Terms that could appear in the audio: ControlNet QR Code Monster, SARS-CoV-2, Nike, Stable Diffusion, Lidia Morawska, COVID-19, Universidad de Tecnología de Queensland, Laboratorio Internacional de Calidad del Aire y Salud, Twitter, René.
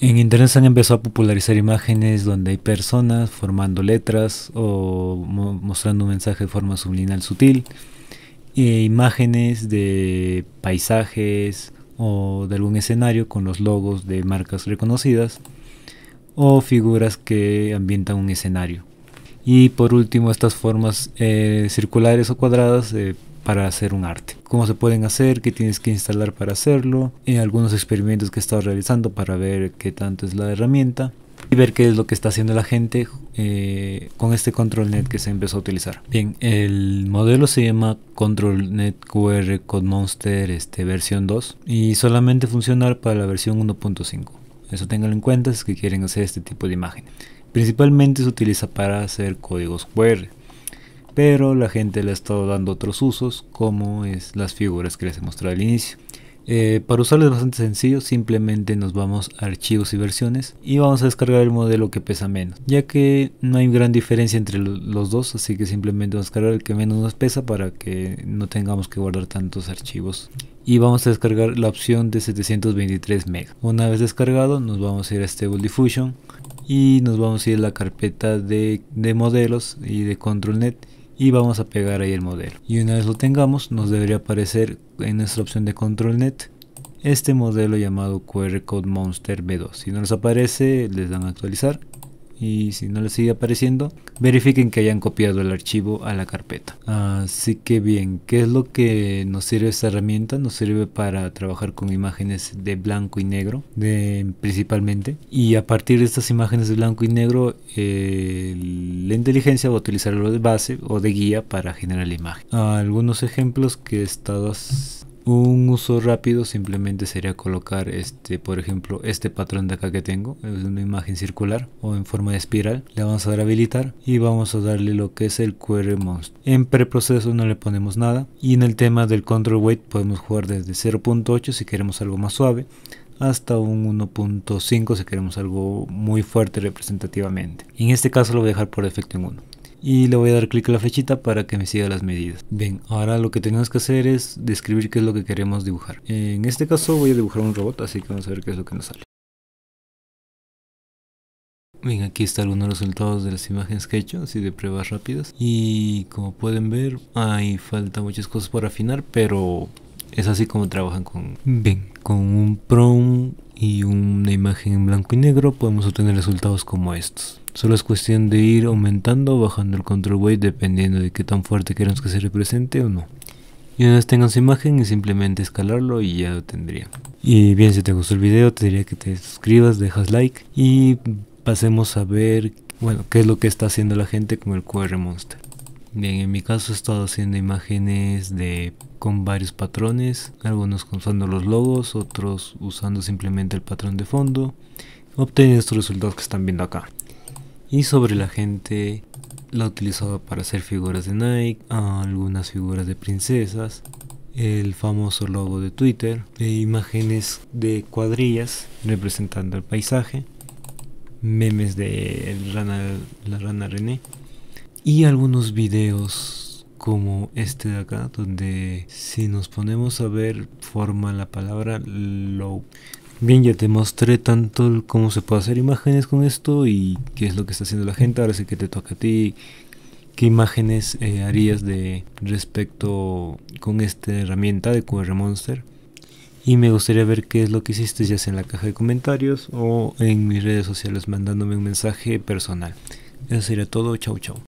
En internet se han empezado a popularizar imágenes donde hay personas formando letras o mostrando un mensaje de forma subliminal sutil, imágenes de paisajes o de algún escenario con los logos de marcas reconocidas o figuras que ambientan un escenario. Y por último, estas formas circulares o cuadradas para hacer un arte. Cómo se pueden hacer, qué tienes que instalar para hacerlo, algunos experimentos que he estado realizando para ver qué tanto es la herramienta y ver qué es lo que está haciendo la gente con este ControlNet que se empezó a utilizar. Bien, el modelo se llama ControlNet QR Code Monster versión 2 y solamente funciona para la versión 1.5. Eso ténganlo en cuenta si es que quieren hacer este tipo de imagen. Principalmente se utiliza para hacer códigos QR, pero la gente le ha estado dando otros usos, como es las figuras que les he mostrado al inicio. Para usarlo es bastante sencillo, simplemente nos vamos a archivos y versiones y vamos a descargar el modelo que pesa menos, ya que no hay gran diferencia entre los dos, así que simplemente vamos a descargar el que menos nos pesa para que no tengamos que guardar tantos archivos. Y vamos a descargar la opción de 723 MB. Una vez descargado, nos vamos a ir a Stable Diffusion y nos vamos a ir a la carpeta de modelos y de ControlNet. Y vamos a pegar ahí el modelo. Y una vez lo tengamos, nos debería aparecer en nuestra opción de ControlNet este modelo llamado QR Code Monster V2. Si no les aparece, les dan a actualizar. Y si no les sigue apareciendo, verifiquen que hayan copiado el archivo a la carpeta. Así que bien, ¿qué es lo que nos sirve esta herramienta? Nos sirve para trabajar con imágenes de blanco y negro, principalmente. Y a partir de estas imágenes de blanco y negro, la inteligencia va a utilizarlo de base o de guía para generar la imagen. Algunos ejemplos que he estado haciendo. Un uso rápido simplemente sería colocar por ejemplo, este patrón de acá que tengo, es una imagen circular o en forma de espiral. Le vamos a dar a habilitar y vamos a darle lo que es el QR Monster. En preproceso no le ponemos nada y en el tema del Control Weight podemos jugar desde 0.8 si queremos algo más suave hasta un 1.5 si queremos algo muy fuerte representativamente. En este caso lo voy a dejar por defecto en 1. Y le voy a dar clic a la flechita para que me siga las medidas. Bien, ahora lo que tenemos que hacer es describir qué es lo que queremos dibujar. En este caso voy a dibujar un robot, así que vamos a ver qué es lo que nos sale. Bien, aquí está algunos de los resultados de las imágenes que he hecho, así de pruebas rápidas. Y como pueden ver, hay falta muchas cosas por afinar, pero es así como trabajan con un prompt y una imagen en blanco y negro podemos obtener resultados como estos. Solo es cuestión de ir aumentando o bajando el Control Weight dependiendo de qué tan fuerte queremos que se represente o no. Y una vez tengan su imagen es simplemente escalarlo y ya lo tendría. Y bien, si te gustó el video te diría que te suscribas, dejas like y pasemos a ver, bueno, qué es lo que está haciendo la gente con el QR Monster. Bien, en mi caso he estado haciendo imágenes con varios patrones, algunos usando los logos, otros usando simplemente el patrón de fondo, obteniendo estos resultados que están viendo acá. Y sobre la gente, la utilizaba para hacer figuras de Nike, algunas figuras de princesas, el famoso logo de Twitter, imágenes de cuadrillas representando el paisaje, memes de la rana René. Y algunos videos como este de acá, donde si nos ponemos a ver forma la palabra low. Bien, ya te mostré tanto cómo se puede hacer imágenes con esto y qué es lo que está haciendo la gente. Ahora sí que te toca a ti. ¿Qué imágenes harías respecto con esta herramienta de QR Monster? Y me gustaría ver qué es lo que hiciste, ya sea en la caja de comentarios o en mis redes sociales mandándome un mensaje personal. Eso sería todo, chau chau.